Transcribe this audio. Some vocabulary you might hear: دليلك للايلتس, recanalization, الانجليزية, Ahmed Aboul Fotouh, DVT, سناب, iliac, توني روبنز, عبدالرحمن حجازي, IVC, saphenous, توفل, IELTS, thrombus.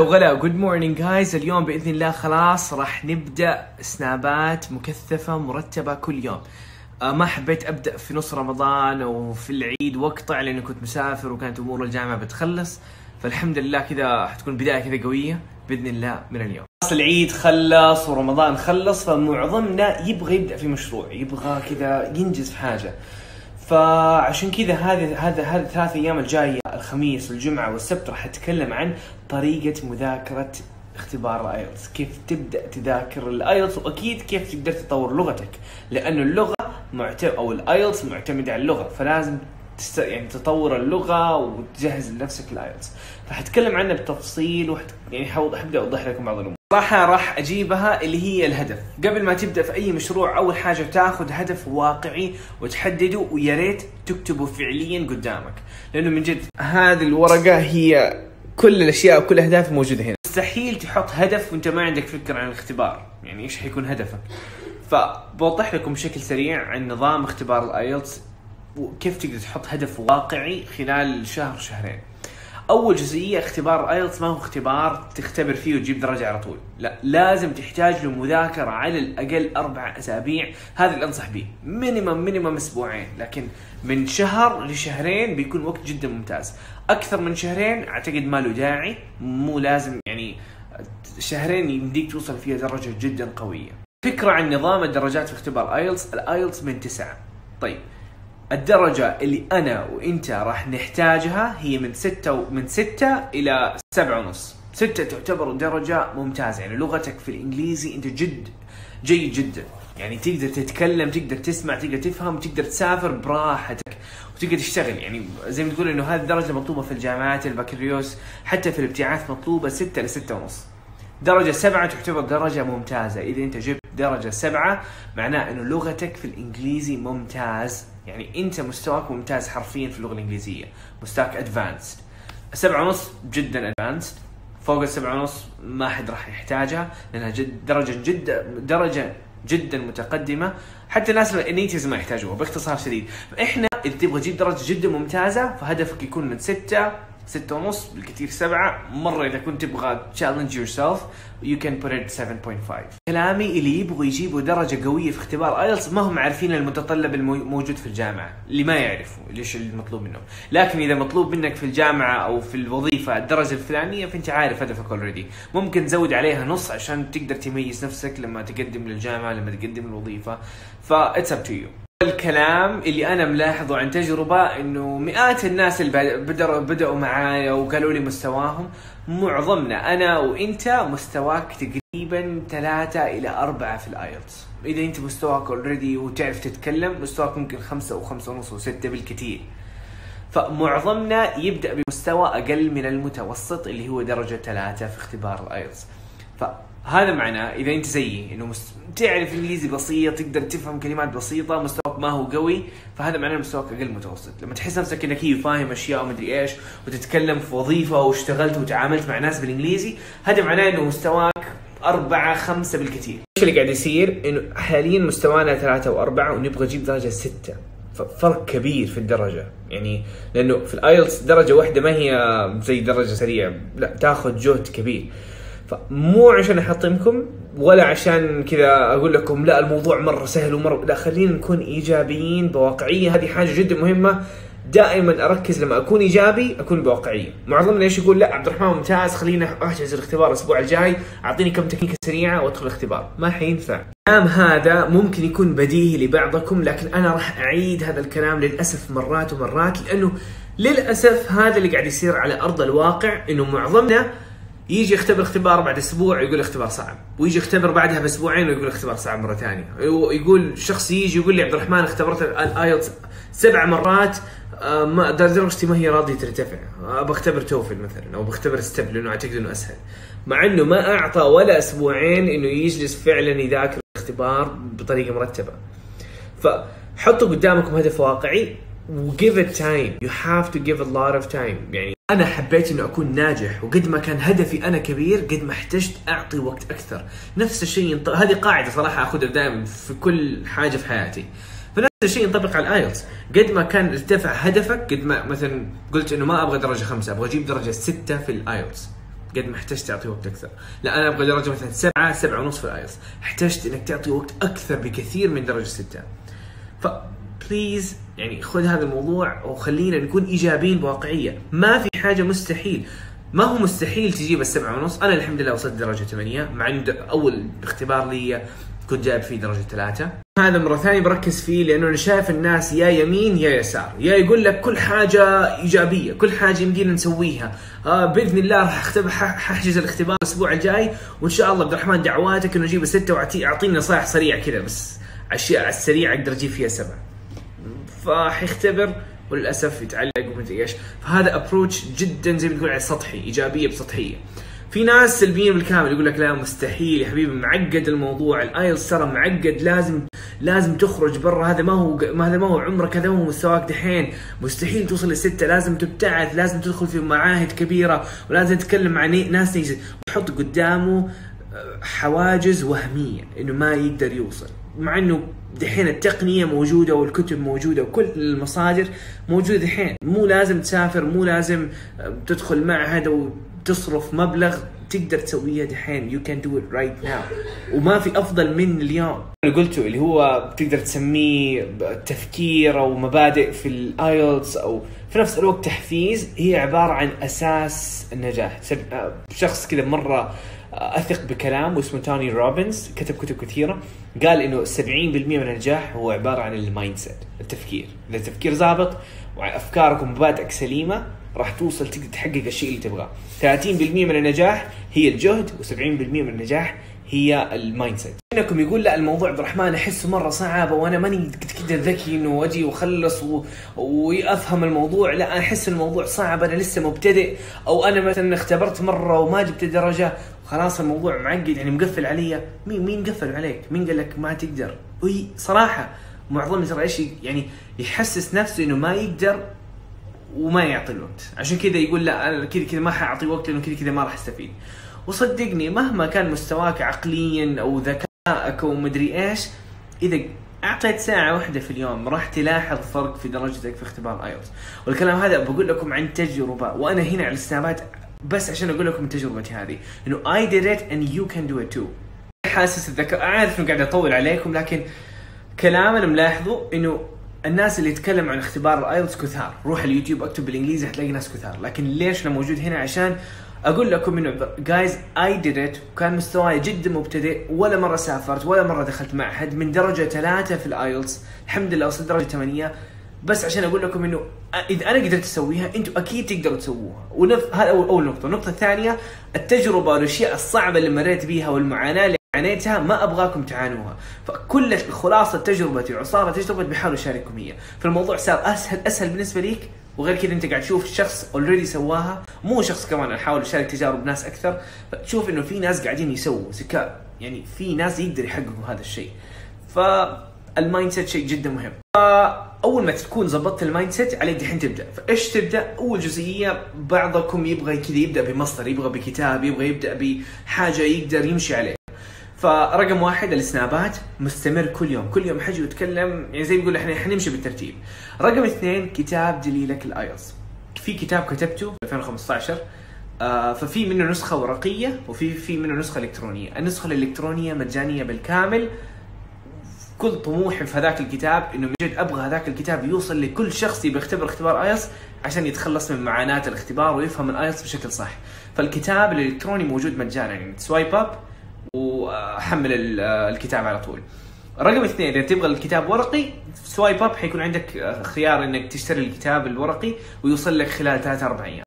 وغلا جود مورنينج جايز. اليوم باذن الله خلاص راح نبدا سنابات مكثفه مرتبه كل يوم. ما حبيت ابدا في نص رمضان وفي العيد واقطع لاني كنت مسافر وكانت امور الجامعه بتخلص، فالحمد لله كذا حتكون بدايه كذا قويه باذن الله من اليوم. العيد خلص ورمضان خلص، فمعظمنا يبغى يبدا في مشروع، يبغى كذا ينجز في حاجه، فعشان كذا هذه الثلاث ايام الجايه الخميس والجمعه والسبت راح اتكلم عن طريقه مذاكره اختبار الايلتس، كيف تبدا تذاكر الايلتس، واكيد كيف تقدر تطور لغتك، لانه اللغه او الايلتس معتمد على اللغه، فلازم يعني تطور اللغه وتجهز لنفسك الايلتس، فحتكلم عنها بالتفصيل يعني حبدا اوضح لكم بعض الامور. صراحه راح اجيبها اللي هي الهدف. قبل ما تبدا في اي مشروع اول حاجه تاخذ هدف واقعي وتحدده، ويا ريت تكتبه فعليا قدامك، لانه من جد هذه الورقه هي كل الاشياء وكل الاهداف موجوده هنا. مستحيل تحط هدف وانت ما عندك فكره عن الاختبار، يعني ايش حيكون هدفك. فبوضح لكم بشكل سريع عن نظام اختبار الايلتس وكيف تقدر تحط هدف واقعي خلال شهر شهرين. أول جزئية، اختبار الايلتس ما هو اختبار تختبر فيه وتجيب درجة على طول، لا، لازم تحتاج له مذاكرة على الأقل 4 أسابيع، هذا اللي أنصح به، مينيمم أسبوعين، لكن من شهر لشهرين بيكون وقت جدا ممتاز، أكثر من شهرين أعتقد ما له داعي، مو لازم، يعني شهرين يمديك توصل فيها درجة جدا قوية. فكرة عن نظام الدرجات في اختبار الايلتس، الايلتس من 9، طيب الدرجة اللي أنا وأنت راح نحتاجها هي من 6 إلى 7.5، 6 تعتبر درجة ممتازة، يعني لغتك في الإنجليزي أنت جيد جدا، يعني تقدر تتكلم، تقدر تسمع، تقدر تفهم، تقدر تسافر براحتك، وتقدر تشتغل، يعني زي ما تقول إنه هذه الدرجة مطلوبة في الجامعات، البكالوريوس، حتى في الابتعاث مطلوبة 6 إلى 6.5. درجة 7 تعتبر درجة ممتازة، إذا أنت جبت درجة 7 معناه إنه لغتك في الإنجليزي ممتاز، يعني أنت مستواك ممتاز حرفيا في اللغة الإنجليزية، مستواك أدفانسد. 7.5 جدا أدفانسد، فوق 7.5 ما حد راح يحتاجها لأنها درجة جدا متقدمة، حتى الناس النيتيفز ما يحتاجوها باختصار شديد. فإحنا إذا تبغى تجيب درجة جدا ممتازة فهدفك يكون من 6.5 بالكثير 7، مرة إذا كنت تبغى challenge yourself you can put it 7.5. كلامي اللي يبغوا يجيبوا درجة قوية في اختبار ايلتس ما هم عارفين المتطلب الموجود في الجامعة، اللي ما يعرفوا ليش المطلوب منهم، لكن إذا مطلوب منك في الجامعة أو في الوظيفة الدرجة الفلانية فأنت عارف هدفك اوريدي، ممكن تزود عليها نص عشان تقدر تميز نفسك لما تقدم للجامعة، لما تقدم للوظيفة، فا it's up to you. الكلام اللي انا ملاحظه عن تجربه انه مئات الناس اللي بدأوا معايا وقالوا لي مستواهم، معظمنا انا وانت مستواك تقريبا 3 إلى 4 في الايلتس، اذا انت مستواك اوريدي وتعرف تتكلم مستواك ممكن 5 و5.5 و6 بالكثير، فمعظمنا يبدأ بمستوى اقل من المتوسط اللي هو درجه 3 في اختبار الايلتس. هذا معناه اذا انت زيي انه تعرف انجليزي بسيط، تقدر تفهم كلمات بسيطه، مستواك ما هو قوي، فهذا معناه مستواك اقل متوسط. لما تحس نفسك انك فاهم اشياء ومدري ايش وتتكلم في وظيفه واشتغلت وتعاملت مع ناس بالانجليزي، هذا معناه انه مستواك 4 5 بالكثير. ايش اللي قاعد يصير؟ انه حاليا مستوانا 3 و4 ونبغى نجيب درجه 6، ففرق كبير في الدرجه، يعني لانه في الايلتس درجه واحده ما هي زي درجه سريعه، لا تاخذ جهد كبير. فمو عشان احطمكم ولا عشان كذا اقول لكم لا الموضوع مره سهل ومره، لا، خلينا نكون ايجابيين بواقعيه، هذه حاجه جدا مهمه. دائما اركز لما اكون ايجابي اكون بواقعيه. معظمنا ايش يقول؟ لا عبد الرحمن ممتاز، خلينا احجز الاختبار الاسبوع الجاي، اعطيني كم تكنيكه سريعه وادخل الاختبار، ما حينفع. الكلام هذا ممكن يكون بديهي لبعضكم، لكن انا راح اعيد هذا الكلام للاسف مرات ومرات، لانه للاسف هذا اللي قاعد يصير على ارض الواقع، انه معظمنا يجي يختبر اختبار بعد اسبوع يقول اختبار صعب، ويجي يختبر بعدها باسبوعين ويقول اختبار صعب مره ثانيه، ويقول شخص يجي يقول لي عبد الرحمن اختبرت الايلتس 7 مرات درجتي ما هي راضيه ترتفع، بختبر توفل مثلا او بختبر ستيب لانه اعتقد انه اسهل، مع انه ما اعطى ولا اسبوعين انه يجلس فعلا يذاكر الاختبار بطريقه مرتبه. فحطوا قدامكم هدف واقعي وgive it time. You have to give a lot of time. يعني أنا حبيت إنه أكون ناجح، وقد ما كان هدفي أنا كبير قد ما احتجت أعطي وقت أكثر. نفس الشيء هذه قاعدة صراحة أخذها دائما في كل حاجة في حياتي. فنفس الشيء ينطبق على الآيلتس، قد ما كان ارتفع هدفك، قد ما مثلا قلت إنه ما أبغى درجة 5 أبغى أجيب درجة 6 في الآيلتس، قد ما احتجت تعطي وقت اكثر. لا انا ابغى درجه مثلا 7 7.5 في الايلتس، احتجت انك تعطي وقت اكثر بكثير من درجه 6. فبليز يعني خذ هذا الموضوع وخلينا نكون ايجابيين بواقعيه، ما في حاجه مستحيل، ما هو مستحيل تجيب 7.5. انا الحمد لله وصلت درجه 8 مع انه اول اختبار لي كنت جايب فيه درجه 3. هذا مره ثانيه بركز فيه لانه انا شايف الناس يا يمين يا يسار، يا يقول لك كل حاجه ايجابيه، كل حاجه يمدينا نسويها، باذن الله راح ححجز الاختبار الاسبوع الجاي وان شاء الله عبد الرحمن دعواتك انه اجيب 6 واعطيني نصائح سريعه كذا بس اشياء على السريع اقدر اجيب فيها 7. فحيختبر وللاسف يتعلق ومدري ايش، فهذا ابروتش جدا زي ما تقول على سطحي، ايجابيه بسطحيه. في ناس سلبيين بالكامل يقول لك لا مستحيل يا حبيبي، معقد الموضوع، الايلتس ترى معقد، لازم تخرج برا، هذا ما هو عمرك، هذا ما هو مستواك دحين، مستحيل توصل ل6، لازم تبتعث، لازم تدخل في معاهد كبيره، ولازم تتكلم مع ناس نيجي. وحط قدامه حواجز وهميه انه ما يقدر يوصل، مع انه دحين التقنيه موجوده والكتب موجوده وكل المصادر موجوده دحين، مو لازم تسافر، مو لازم تدخل معهد او تصرف مبلغ، تقدر تسويها دحين، يو كان دو ات رايت ناو، وما في افضل من اليوم. اللي قلته اللي هو تقدر تسميه تفكير او مبادئ في الايلتس او في نفس الوقت تحفيز، هي عباره عن اساس النجاح. شخص كذا مره اثق بكلام واسمه توني روبنز، كتب كتب كثيره، قال انه 70% من النجاح هو عباره عن المايند سيت، التفكير. اذا التفكير ظابط وافكارك ومبادئك سليمه راح توصل تقدر تحقق الشيء اللي تبغاه. 30% من النجاح هي الجهد و70% من النجاح هي المايند سيت. انكم يقول لا الموضوع عبد الرحمن احسه مره صعب وانا ماني كذا ذكي انه اجي واخلص وافهم الموضوع، لا احس الموضوع صعب، انا لسه مبتدئ، او انا مثلا اختبرت مره وما جبت درجه خلاص الموضوع معقد يعني مقفل علي. مين قفل عليك؟ مين قال لك ما تقدر؟ وهي صراحه معظمنا ترى ايش يعني يحسس نفسه انه ما يقدر وما يعطي الوقت، عشان كذا يقول لا انا كذا ما حاعطي وقت لانه كذا ما راح استفيد. وصدقني مهما كان مستواك عقليا او ذكائك ومدري ايش، اذا اعطيت ساعة واحدة في اليوم راح تلاحظ فرق في درجتك في اختبار ايلتس. والكلام هذا بقول لكم عن تجربة، وانا هنا على السنابات بس عشان اقول لكم تجربتي هذه، انه I did it and you can do it too. حاسس الذكاء، عارف انه قاعد اطول عليكم، لكن كلام انا ملاحظه انه الناس اللي يتكلم عن اختبار الايلتس كثار، روح اليوتيوب اكتب بالانجليزي حتلاقي ناس كثار، لكن ليش انا موجود هنا؟ عشان اقول لكم انه جايز اي ديد ات، وكان مستواي جدا مبتدئ، ولا مره سافرت ولا مره دخلت معهد، من درجه 3 في الايلتس الحمد لله وصلت درجه 8، بس عشان اقول لكم انه اذا انا قدرت اسويها انتم اكيد تقدروا تسووها. هذا اول نقطه. النقطه الثانيه التجربه والاشياء الصعبه اللي مريت بيها والمعاناه اللي عانيتها ما ابغاكم تعانوها، فكل خلاصه تجربتي وعصاره تجربتي بحاول اشارككم اياها، فالموضوع صار اسهل بالنسبه ليك، وغير كذا انت قاعد تشوف شخص اوريدي سواها، مو شخص كمان، انا احاول اشارك تجارب ناس اكثر، فتشوف انه في ناس قاعدين يسووا ذكاء، يعني في ناس يقدر يحققوا هذا الشيء. فالمايند سيت شيء جدا مهم. فاول ما تكون ظبطت المايند سيت عليك دحين تبدا، فايش تبدا؟ اول جزئيه بعضكم يبغى كذا يبدا بمصدر، يبغى بكتاب، يبغى يبدا بحاجه يقدر يمشي عليه. فرقم واحد السنابات، مستمر كل يوم، كل يوم حجي واتكلم يعني زي ما يقول احنا حنمشي بالترتيب. رقم 2 كتاب دليلك للايلتس، في كتاب كتبته في 2015، ففي منه نسخه ورقيه وفي منه نسخه الكترونيه، النسخه الالكترونيه مجانيه بالكامل. كل طموحي في هذاك الكتاب انه من جد ابغى هذاك الكتاب يوصل لكل شخص يبغى يختبر اختبار ايلتس عشان يتخلص من معاناه الاختبار ويفهم الايلتس بشكل صح. فالكتاب الالكتروني موجود مجانا، يعني تسوايب اب وحمل الكتاب على طول. رقم 2 اذا تبغى الكتاب ورقي سوايب اب، حيكون عندك خيار انك تشتري الكتاب الورقي ويوصل لك خلال 3-4 ايام.